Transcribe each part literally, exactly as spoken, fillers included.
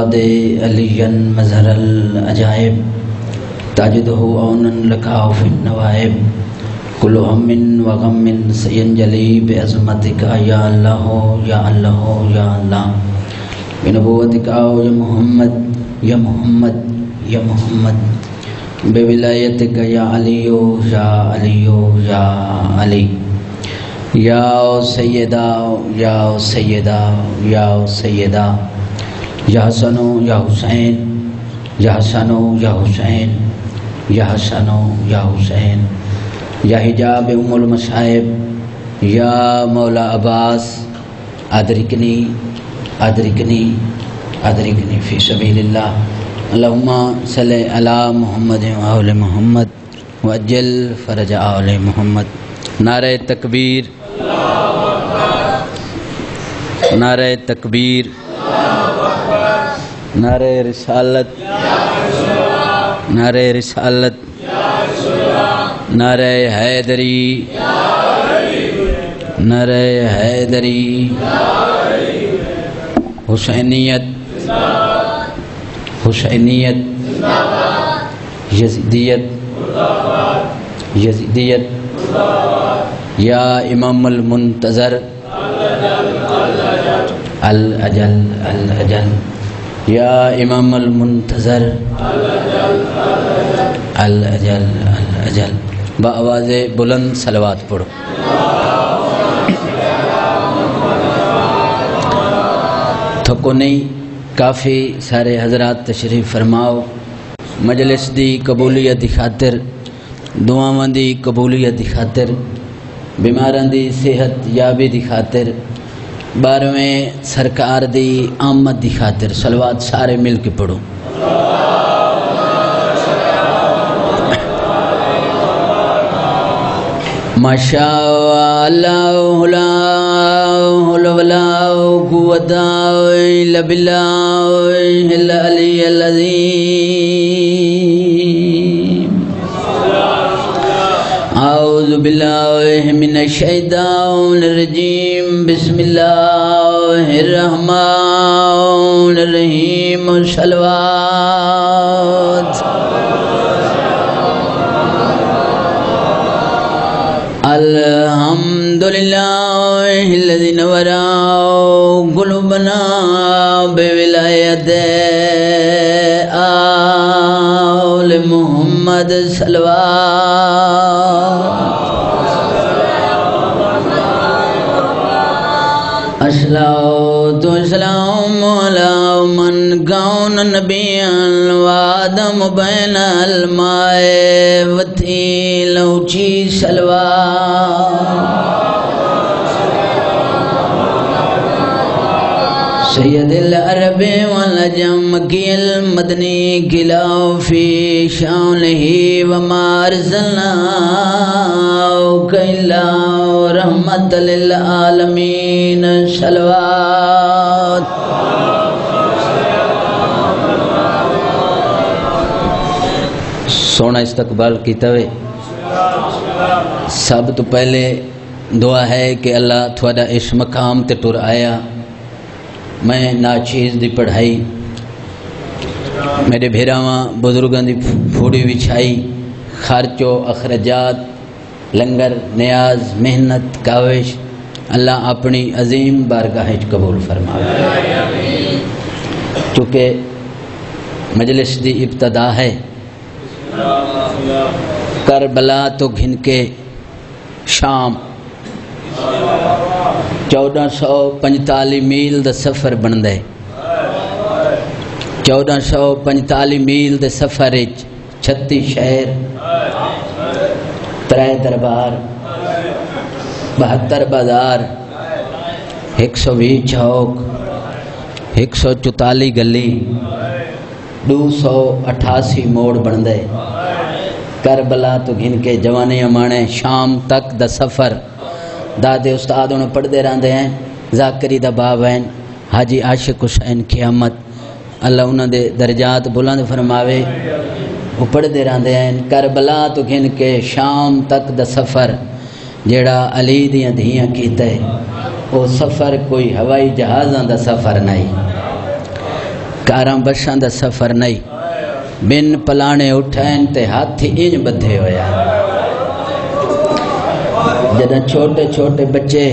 Alien मजहरल अजायब ताजद हो औनन लकाउफिन नवायब कुल हममिन व गमिन सयंजली बिअज़मतिका या अल्लाह या अल्लाह या अल्लाह बिनबुवतिका या मोहम्मद या मोहम्मद या मोहम्मद बिविलायतिका या अली या अली या अली या सय्यदा या सय्यदा या सय्यदा या हसनो या हुसैन या हसनो या हुसैन या हसनो या हुसैन या हिजाब उम्मुल मसाइब या मौला अब्बास अदरिकनी अदरिकनी अदरिकनी फ़ी सबीलिल्लाह अल्लाहुम्मा सल्लि अला मोहम्मद व आले मोहम्मद व अज्जल फ़रज आले मोहम्मद। नारे तकबीर नारे तकबीर नारे रिसालत नारे रिसालत नारे हैदरी नारे हैदरी हुसैनियत हुसैनियत यज़ीदियत यज़ीदियत या इमामुल मुंतज़र अल अजल अल अजल या इमाम अल मुंतज़र अल अजल अल अजल बावाज़ बुलंद सलवात पढ़ो। थको नहीं, काफ़ी सारे हजरात तशरीफ़ फरमाओ। मजलिस दी कबूलियत दी खातिर, दुआवां दी कबूलियत दी खातिर, बीमारां दी सेहत याबी दी खातिर, बारहवें सरकार दी आमद दी खातिर सलवात सारे मिल के पढ़ो। माशा अल्लाह ला हौल वला कुव्वता इल्ला बिल्लाहिल अलिय्यिल अज़ीम। औज़ु बिल्लाहि मिनश शैतानिर रजीम। बिस्मिल्लाहिर्रहमानिर्रहीम। सलवात अल्हम्दुलिल्लाहिल्लज़ी नवरा क़ुलूबना बिविलायति आले मुहम्मद। सलवात अस्सलातु वस्सलामु अला मन कान नबिय्यन वादम बैनल माए वतील ऊंची सलवात। सय्यदुल अरबे वल अजम किल मदनी गिलाफी शानही व मारसलना कैला रहमत लिल आलमीन। सलवात सोना इस्तकबाल किया वे। सब तो पहले दुआ है कि अल्लाह थोड़ा इस मकाम ते तुर आया। मैं नाचीज़ दी पढ़ाई, मेरे भेरावां बुजुर्गों की फूड़ी बिछाई, खर्चो अखराजात, लंगर, न्याज, मेहनत, काविश अल्लाह अपनी अजीम बारगाह कबूल फरमावे। चूँकि मजलिस की इब्तदा है करबला तो घिन के शाम चौदह सौ पंजताली मील का सफ़र बनता है। चौदह सौ पंजताली मील के सफ़र छत्ती शहर, त्रै दरबार, बहत्तर बाजार, एक सौ भी चौक, एक सौ चौताली गली, दो सौ अठासी मोड़ बन गए। करबला तो घिन के जवाने अमाने शाम तक द सफ़र। दादे उस्ताद उन्हें पढ़ते रहते हैं। जाकरी दा बाब हैं, हाजी आशिक हुसैन क़यामत, अल्लाह उन्होंने दर्जात बुलंद फरमावे। वो पढ़ते रहते हैं। करबला तो घिन के शाम तक द सफ़र जेड़ा अली दियाँ धियाँ कीता है, वो सफ़र कोई हवाई जहाज़ां दा सफ़र नहीं। कारां बशां दा सफर नहीं, बिन पलाने उठाइन ते हाथी इंज बधे होया। जदा छोटे छोटे बच्चे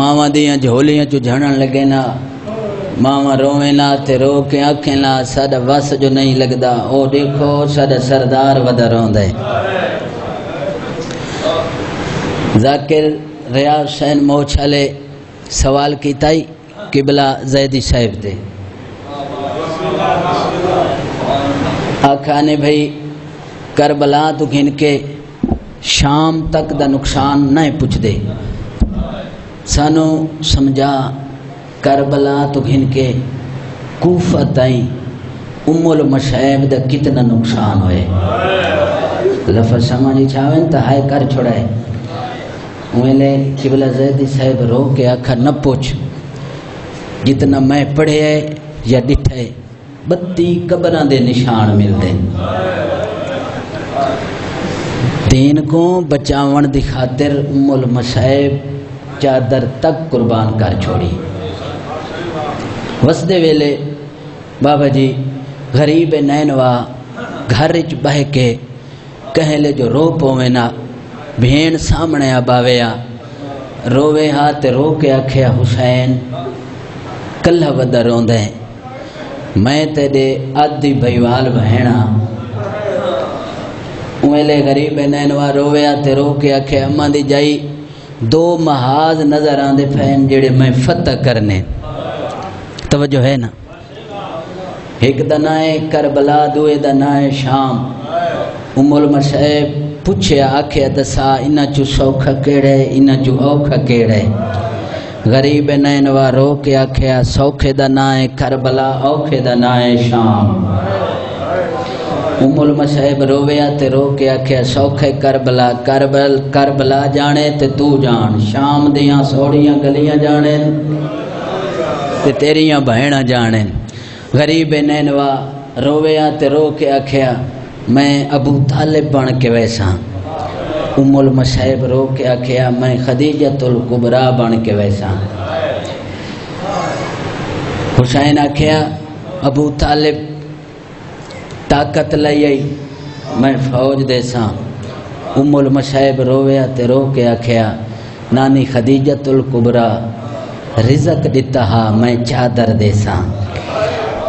मावा दियां झोलियां चू झड़न लगे ना, मावा रोवे ना ते रो के आखे ना साडा वस जो नहीं लगदा, ओ देखो साडा सरदार वदा रोंदा है। जाकिर रियाज हुसैन मोछले सवाल किया किबला जैदी साहिब दे, आखा ने भाई करबला तो घिन के शाम तक दा नुकसान नहीं पुछदे, सानू समझा करबला तो घिन के कूफा ताई उम्मुल मशाइब दा कितना नुकसान होए। लफज समझी छावेन तो हाय कर छोड़ाए। मैंने किबला जैदी साहिब रो के आखा न पूछ, जितना मैं पढ़े है या डिठा है बत्ती कबरां दे निशान मिलते। दीन को बचावन दी खातिर उम्मुल मसाइब चादर तक कुर्बान कर छोड़ी। वसदे वेले बाबा जी गरीब नैनवा घर च बह के कहले जो रो पवे ना, भेण सामने आ बावेया रोवे हा ते रो के आख्या हुसैन कल्ला वदा रोंदा है, मैं तेरे आधी भईवाल बहना। उले गरीब नैनवा रोवया ते रो के आखे अम्मा दी जाई दो महाज नजर आंदे फैन जेड़े मैं फतह करने। तवज्जो है ना, एक दा ना है करबला, दुए दा ना है शाम। उम्मुल मसाइब पूछया आखे दसा इना चू सौखा केड़े, इना चू औखा केड़े। गरीब नैनवा रो के आख्या सौखे दा ना है करबला, औखे दा ना है शाम। उम्मुल मसाइब रोवया ते रो के आख्या सौखे करबला, करबल करबला जाने ते तू जान, शाम दियां सोड़ियां गलियां जाने ते तेरियां बहना जाने। गरीब नैनवा रोवया ते रो के आख्या मैं अबू तालिब बन के वैसा। उम्मुल मसाइब रो के आख्या मैं खदीजतुल कुबरा बन के वैसा। हुसैन आख्या अबू तालिब ताकत लई आई, मैं फौज देसा। उम्मुल मसाइब रोवया ते रो के आख्या नानी खदीजतुल कुबरा रिजक दिता हा, मैं चादर देसा।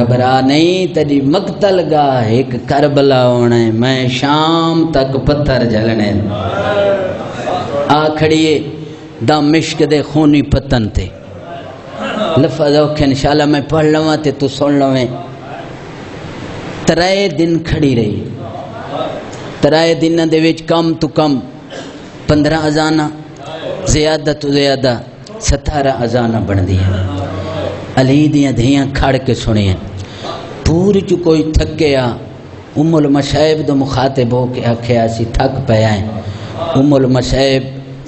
घबरा नहीं, तेरी मकतल गा एक करबला होने, मैं शाम तक पत्थर जलने। आखड़िए दमिश्क दे खूनी पतन थे। लफज औखे इंशाल्लाह मैं पढ़ लवा ते तू सुन लवे। त्रै दिन खड़ी रही, त्रै दिन दे विच कम तो कम पंद्रह अजाना, ज्यादा तो ज्यादा सतारह अजाना बनदी है। अली दियाँ धियाँ खड़ के सुनिए पूरी चु कोई थकया। उम्मुल मसाइब दो मुखातिब हो के आख्या असी थक पाया। उम्मुल मसाइब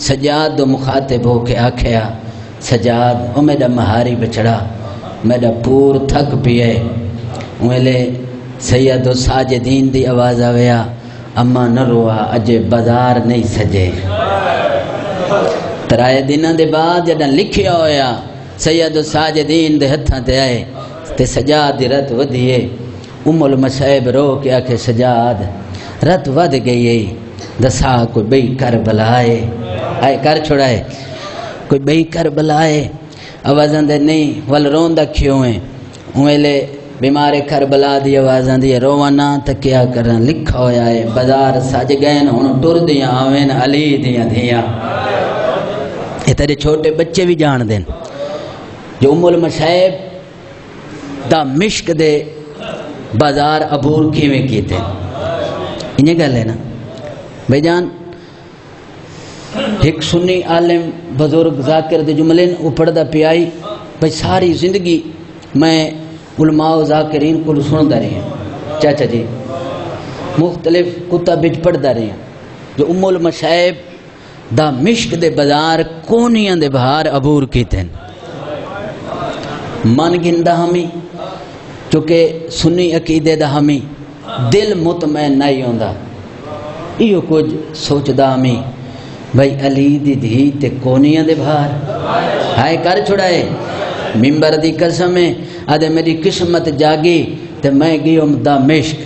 सजाद दो मुखातिब हो के आख्या सजाद ओ मेरा महारी बचड़ा, मेरा पूर थक पिए। उले सैयद साजिदीन दी आवाज़ आया अम्मा न रोआ, अजे बाजार नहीं सजे। त्राए दिन दे बाद जदा लिखिया होया सैयद साजिदीन दे हत्थां ते आए ते सजाद दी रत वधिए। उम्मुल मसाइब रो के आखे सजाद रत वध गई है, दसा कोई बई कर बलाए आए कर छोड़ाए, कोई बई कर बलाए। आवाज़ां दे नहीं वल रोंदा क्यों है। उले बीमारे कर बला दी आवाज़ां दी रोवाना तो क्या करना लिखा होया है बाजार सज गए हुण टुर दियां आवेन अली दियां धियां। ये तेरे छोटे बच्चे भी जान देन जो उम्मुल मसाइब दा मिश्क दे बाजार अबूर किवें कीते। इन्हें गल है ना भाई जान। एक सुन्नी आलिम बुजुर्ग जाकिर दे जुमले न पढ़दा पियाई भाई, सारी जिंदगी मैं उलमा जाकिरीन को सुनदा रही हूं, चाचा जी मुख्तलिफ कुतब विच पढ़दा रही हूं जो उम्मुल मसाइब दा मिश्क दे बाजार कोनियां दे बहार अबूर कीते। मन गिंदा हमी चूंकि सुन्नी अकीदे दा हमी दिल मुतमैन नहीं होंदा, इहो कुछ सोचदा हमी भाई अली दी धी ते कोनियां दे बहार हाय कर छुड़ाए। मिंबर दी कसम है अदे मेरी किस्मत जागी तो मैं गयो दमिश्क।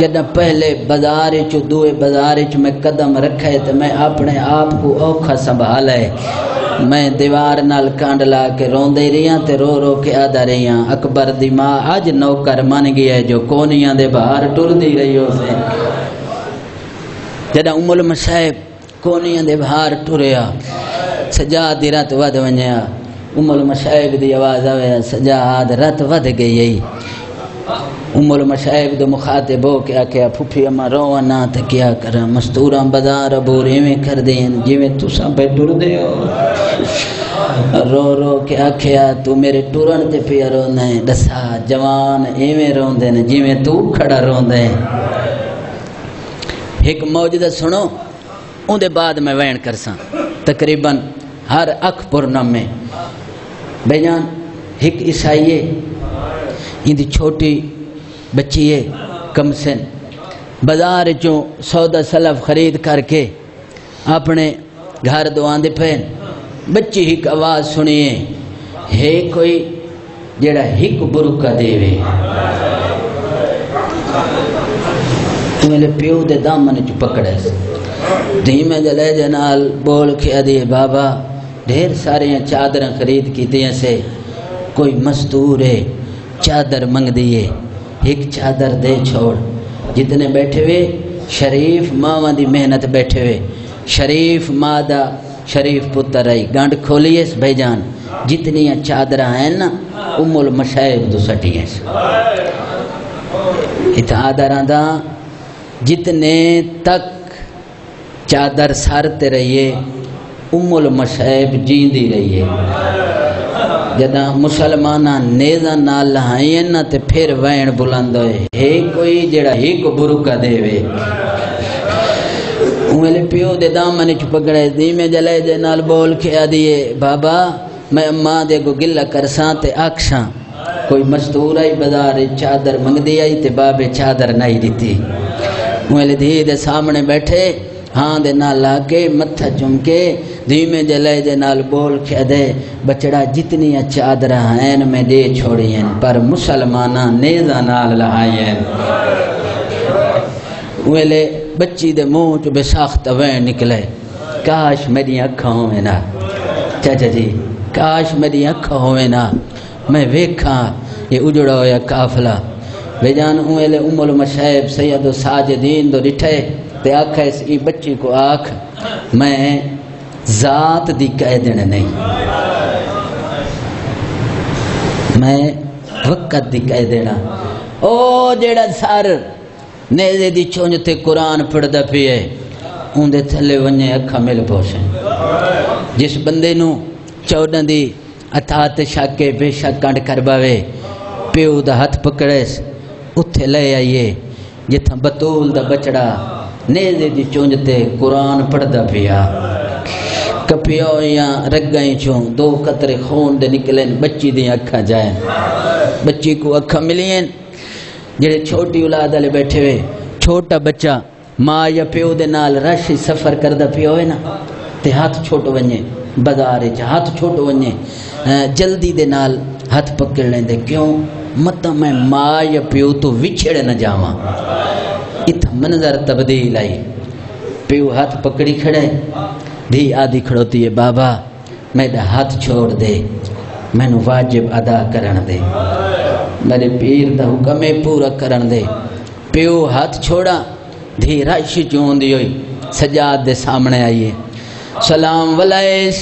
जद पहले बाजार चो दुए बाजार चो मैं कदम रखे तो मैं अपने आप को औखा संभाले। मैं दीवार नाल कंड ला के रोंदे रहियां ते रो रो के आदा रहियां। अकबर दी मां अज नौकर मन गया जो कोनियां दे बाहर टुरदी रही उसे। जदा उमुल मसाहिब कोनियां दे बाहर टुरया सजाद दी रात वध वन्या। उमुल मसाहिब दी आवाज़ आवे सजाद रात वध गई। उमुल मशाइब दो मुखातिब हो क्या क्या फुफी अम्मा रोवना तो क्या करा मस्तूरा बाजार बोर इवें कर देन जिवें तुसा पे टुरदे हो। रो रो के आख्या तू मेरे टुरन ते पिया रोंदा है। दसा जवान इवें रोंदे ने जिवें तू खड़ा रोंदा है। एक मौजदा सुनो उन्दे बाद मैं वैन करसा। तकरीबन हर अख पुरनम में बेजान एक ईसाई इंदी छोटी बच्ची है कमसन बाजार चो सौदा सलफ खरीद करके अपने घर दुआंदे पैन। बच्ची एक आवाज़ सुनिए हे कोई जड़ा हिक बुरुका देवे। मेरे प्यो दे दामन चु पकड़े धीमे जले जनाल बोल के अदे बाबा ढेर सारे चादर खरीद की दिया से कोई मजदूर है चादर मंग दिए एक चादर दे छोड़। जितने बैठे हुए शरीफ मावा दी मेहनत बैठे हुए शरीफ माँ दा शरीफ पुत्र आई गंढ खोलिए भाईजान जितनी चादर हैं ना उमुल मशाइब तो सटिए इतादर दा जितने तक चादर सारते रहिए उमुल मशाइब जींदी रहिए। जदा मुसलमान नेजा नाल लहाए ना तो फिर वैन बुलंद हे कोई जड़ा हिक बुरुका देवे। मेरे प्यो दे दामन च पकड़े धीमे जले दे नाल बोल के आदिए बाबा मैं अम्मा दे को गिला करसा ते आखसा कोई मजदूर आई बाजार चादर मंगदी आई ते बाबे चादर नहीं दिती। मेरे धी दे सामने बैठे हाँ दे नाल लाके मत्था चुमके धीमे जले दे नाल बोल के दे बचड़ा जितनी चादर हैं मैं दे छोड़ी हैं पर मुसलमान नेजा नाल लहाए हैं। वेले बच्ची दे मुँह चो बेसाख्त वे निकले काश मेरी अखा होवे ना चाचा जी काश मेरी अखा होवे ना मैं वेखा ये उजड़ा होया काफिला। बेजान उले उमुल मशाइब सैयद साजिदीन दो डिठे ते आख इस बच्ची को आख मैं जात दी कह देना नहीं मैं वक़्त दी कह देना। ओ जेड़ा सर नेजे दी चुंज ते कुरान पढ़दा पिए उन्दे थले वने अखा मिल पोसे। जिस बंदे नू चौदह दी अतात शाके बेशक कंड करवावे प्यो दा हथ पकड़े उत्थे ले आइए जिथा बतूल दा बचड़ा नेजे दी चुंजते कुरान पढ़दा पिया कपिया या रगाई चो दो कतरे खून दे निकले बच्ची दी अखा जाए। बच्ची को अखा मिलिए जेड़े छोटी औलाद वाले बैठे हुए छोटा बच्चा माँ या प्यो दे नाल रश सफर करदा पिया होए ना ते हाथ छोट वने बाजार च हाथ छोट वने जल्दी दे नाल हाथ पकड़ लेंदे क्यों मत मैं माँ या प्यो तो विछड़ न जावा। इत मंजर तब्दील आई प्यो हाथ पकड़ी खड़े धी आधी खड़ोती है बाबा मेरा हाथ छोड़ दे मैनू वाजिब अदा करन दे मेरे पीर दा हुक्म पूरा करन दे। प्यो हाथ छोड़ा धी राश चोंदी हुई सजाद दे सामने आई है सलाम वलैस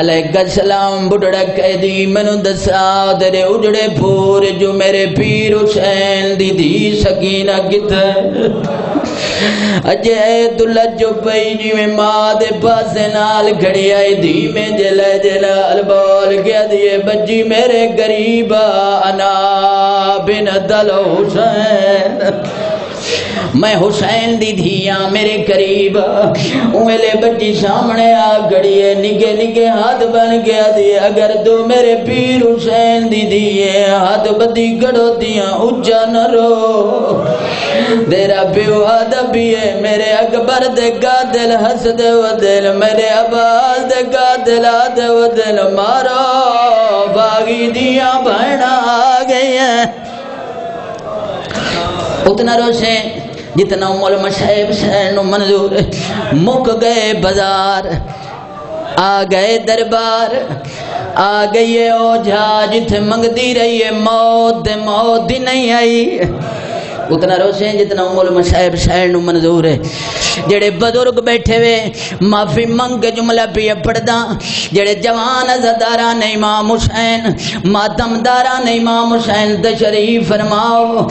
अलैका सलाम बुढ़ड़ा कैदी मैनू दसा तेरे उजड़े फूर जो मेरे पीर हुसैन दी धी सकीना किथे अजे दुल्ला जो पई जिवें मां दे पासे नाल खड़ी आई धीमे जले जलाल बोल के दिए बज्जी मेरे गरीबा अना बिन दल हुसैन। मैं हुसैन दी धीया मेरे करीब उंगले बजी सामने आ गड़िए निगे निगे हाथ बन गया दिए अगर तू मेरे पीर हुसैन दी धीए हाथ बदी गड़ो दिया उच्चा न रो तेरा प्यो आदा पिए मेरे अकबर दे कातिल हस दे वो दिल मेरे अब्बास दे कातिल आ दे वो दिल मारो बागी दिया भैन आ गई है उतना रोशे जितना उमल मशहब सैन मंजूर मुक गए बाजार आ गए दरबार आ गई है ओझा जिथे मंगती रही है मौत मौत नहीं आई उतना रोशे जितना उमल मशहब सैन मंजूर है जेड़े बजुर्ग बैठे हुए माफी मंग के जुमला पिए पढ़दा जेड़े जवान अज़दारा ने इमाम हुसैन मातमदारा ने इमाम हुसैन तशरीफ फरमाओ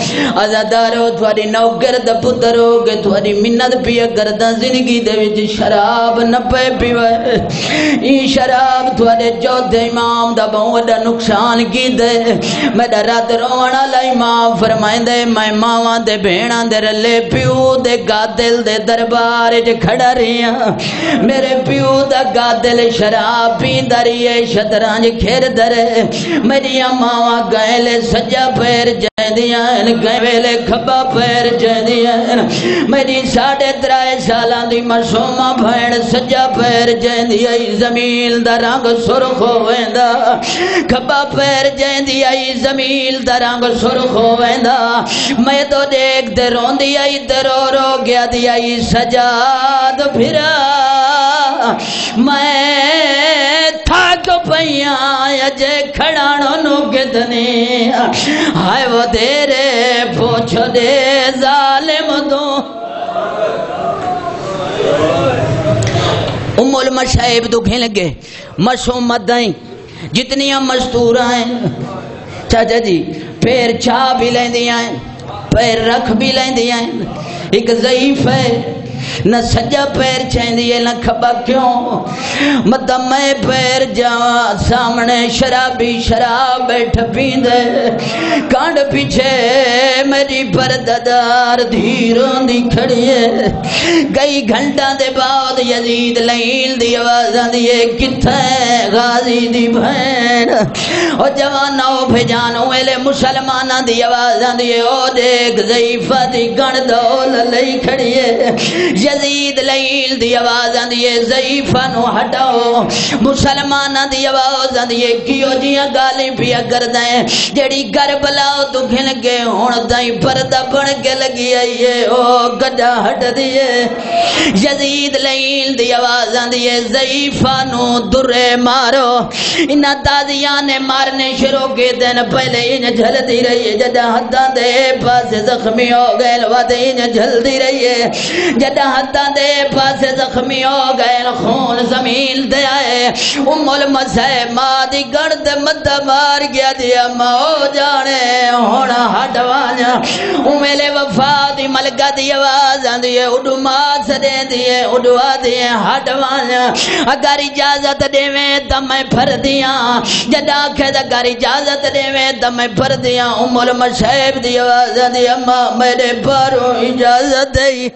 अज़दारो थोड़ी नौकर दा पुत्र हो के थोड़ी मिन्नत पिए करदा जिंदगी दे विच शराब न पे पीवे ई शराब थोड़े चौथे इमाम दा बहुत वड्डा नुकसान की दे मेरा रात रोवण वाला इमाम फरमाइंदे मैं मां दे भेणा दे रले प्यो दे गादिल दे दरबार च खड़ा रहिया मेरे प्यो दा गादिल शराब पींदा रहिए शतरंज खेलदा रहे मेरिया मावा गैले सज्जा पैर जंदियां गैले खब्बा पैर जंदियां मेरी साढ़े त्रै सालां दी मासूमा भेण सज्जा पैर जंदी आई जमीन दा रंग सुर्ख हो वेंदा खब्बा पैर जंदी आई जमीन दा रंग सुर्ख हो वेंदा मैं तो देख दे रोंदी आई ते रो रो गया दी आई सजाद फिरा मैं थक पईया अजे खड़ाणो नु कितनी हाय वो तेरे पूछ दे जालिम तू उम्मुल मशाइब दुखे लगे मसूमत जितनी मस्तूरा हैं चाचा जी पैर छा भी लेंदियां पैर रख भी लेंदियां एक ज़ईफ है न सज्जा पैर चाहती है न खबा क्यों मतलब मैं पैर जावा सामने शराबी शराब बैठ पींदे कांड पीछे मेरी परदादार धीरों दी खड़ी है कई घंटा दे बाद यजीद लईल दी आवाज़ आती है किथे गाजी दी भैन ओ जवानों भेजानों वेले मुसलमानां दी आवाज़ आती है ओ देख ज़ईफा दी गण दौल लई खड़ी है यजीद लईल दी आवाज़ आंदी है ज़ईफा नू हटाओ मुसलमानां दी आवाज़ आंदी है कियो जियां गाली पिया करदा है जेड़ी घर बलाओ दुखन लगे हुण ताईं पर्दा बन के लगी आई है ओ गड्डा हटदी है यजीद लईल दी आवाज़ आंदी है ज़ईफा नू दुरे मारो इन्हां ताजियां ने मारने शुरू कीते दिन पहले इन झलदी रही है जदा हद्दां दे पासे जख्मी हो गए लवादे इन झलदी रही है जदा हदा दे पासे जख्मी हो गए खून जमीन दे आए उम्मुल मसैब मां दी गण ते मद्दा मार गया दिया माओ जाने हुण हट वांजा उमेले वफा दी मलका दी आवाज़ आंदी है उडू मां सदे दी है उडवा दी है हट वांजा अगर इजाजत देवे तां मैं फरदियां जदा आखे अगर इजाजत देवे तां मैं फरदियां उम्मुल मसैब दी आवाज़ आंदी अम्मा मेरे बाहरों इजाजत देई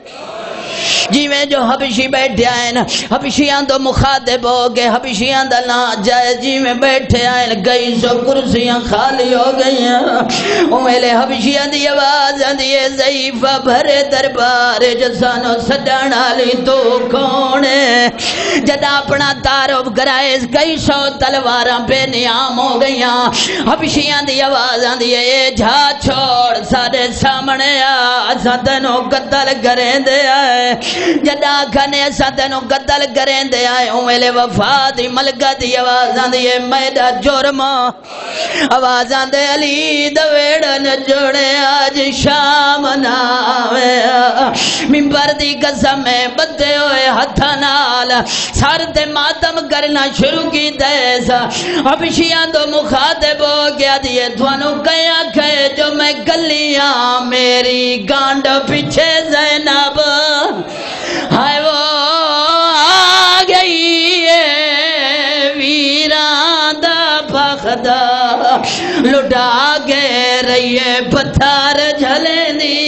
जिमें जो हबशी बैठे आए हबशियां तो मुखातिब हो गए हबशियां दा ना जाए जिमें बैठे आए गई सो कुर्सियां खाली हो गई उमेले हबशियां दी आवाज़ आंदी है ज़ईफा भरे दरबार जो सानो सदन आली तो कौन है जदा अपना तारुफ कराए गई सौ तलवारां बेनियाम हो गई हबशियां दी आवाज़ आंदी है ए जा छोड़ साडे सामने आ असां तैनूं कत्ल करें दे जदा खने असां तैनूं कतल करें दे आए उवेले वफा दी मलका दी आवाज़ आंदी है मेरा जुर्म आवाज़ आंदे अली दवेड़ न जोड़े आज शाम ना आवे मिंबर दी कसम बंदे होए हत्थां नाल सर ते मातम करना शुरू कीता हबशियां तो मुखातिब हो गया दी थानू कई आखे जो मैं गलियां मेरी गांड पिछे ज़ैनब हाय वो आ गई है वीरां दा बखदा लुटा के रही है पत्थर झलेंदी